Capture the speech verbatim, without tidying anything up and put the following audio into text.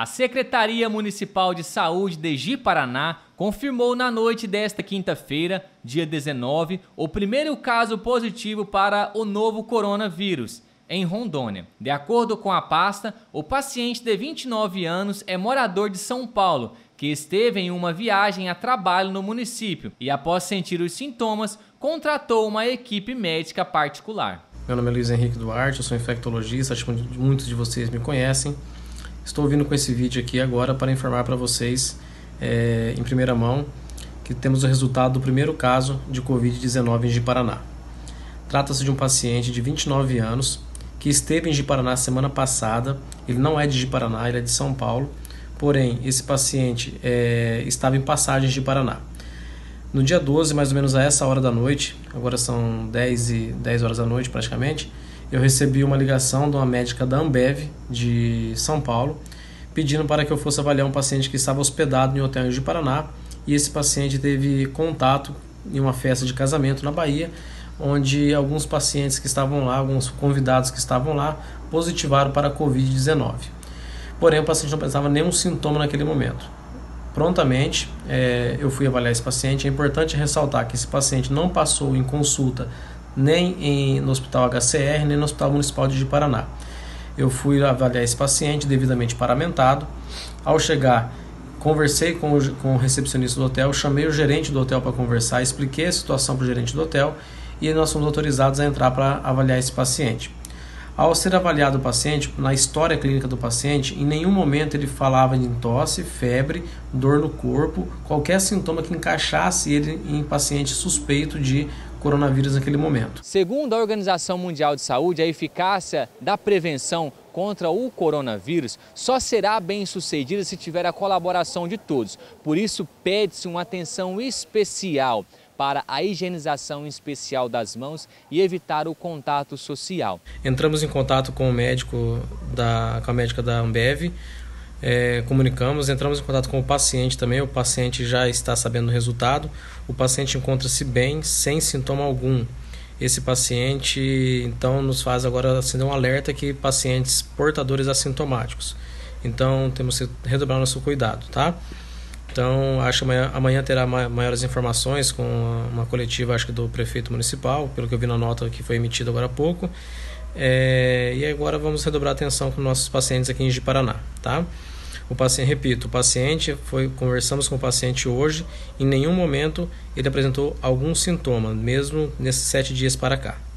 A Secretaria Municipal de Saúde de Ji-Paraná confirmou na noite desta quinta-feira, dia dezenove, o primeiro caso positivo para o novo coronavírus em Rondônia. De acordo com a pasta, o paciente de vinte e nove anos é morador de São Paulo, que esteve em uma viagem a trabalho no município e, após sentir os sintomas, contratou uma equipe médica particular. Meu nome é Luiz Henrique Duarte, eu sou infectologista, acho que muitos de vocês me conhecem. Estou vindo com esse vídeo aqui agora para informar para vocês, é, em primeira mão, que temos o resultado do primeiro caso de Covid dezenove em Ji-Paraná. Trata-se de um paciente de vinte e nove anos que esteve em Ji-Paraná semana passada. Ele não é de Ji-Paraná, ele é de São Paulo, porém esse paciente é, estava em passagem de Ji-Paraná. No dia doze, mais ou menos a essa hora da noite, agora são dez, e dez horas da noite praticamente, eu recebi uma ligação de uma médica da Ambev de São Paulo pedindo para que eu fosse avaliar um paciente que estava hospedado em um hotel em Ji-Paraná, e esse paciente teve contato em uma festa de casamento na Bahia, onde alguns pacientes que estavam lá, alguns convidados que estavam lá, positivaram para a Covid dezenove. Porém, o paciente não apresentava nenhum sintoma naquele momento. Prontamente, é, eu fui avaliar esse paciente. É importante ressaltar que esse paciente não passou em consulta nem em, no hospital H C R, nem no hospital municipal de Ji-Paraná. Eu fui avaliar esse paciente devidamente paramentado. Ao chegar, conversei com o, com o recepcionista do hotel, chamei o gerente do hotel para conversar, expliquei a situação para o gerente do hotel e nós fomos autorizados a entrar para avaliar esse paciente. Ao ser avaliado o paciente, na história clínica do paciente, em nenhum momento ele falava em tosse, febre, dor no corpo, qualquer sintoma que encaixasse ele em paciente suspeito de coronavírus naquele momento. Segundo a Organização Mundial de Saúde, a eficácia da prevenção contra o coronavírus só será bem sucedida se tiver a colaboração de todos. Por isso, pede-se uma atenção especial para a higienização especial das mãos e evitar o contato social. Entramos em contato com o médico da, com a médica da Ambev, é, comunicamos, entramos em contato com o paciente também, o paciente já está sabendo o resultado, o paciente encontra-se bem, sem sintoma algum. Esse paciente, então, nos faz agora acender um alerta que pacientes portadores assintomáticos. Então, temos que redobrar nosso cuidado, tá? Então, acho que amanhã, amanhã terá maiores informações com uma coletiva, acho que do prefeito municipal, pelo que eu vi na nota que foi emitida agora há pouco. É, e agora vamos redobrar atenção com nossos pacientes aqui em Ji-Paraná, tá? O paciente, repito, o paciente, foi, conversamos com o paciente hoje, em nenhum momento ele apresentou algum sintoma, mesmo nesses sete dias para cá.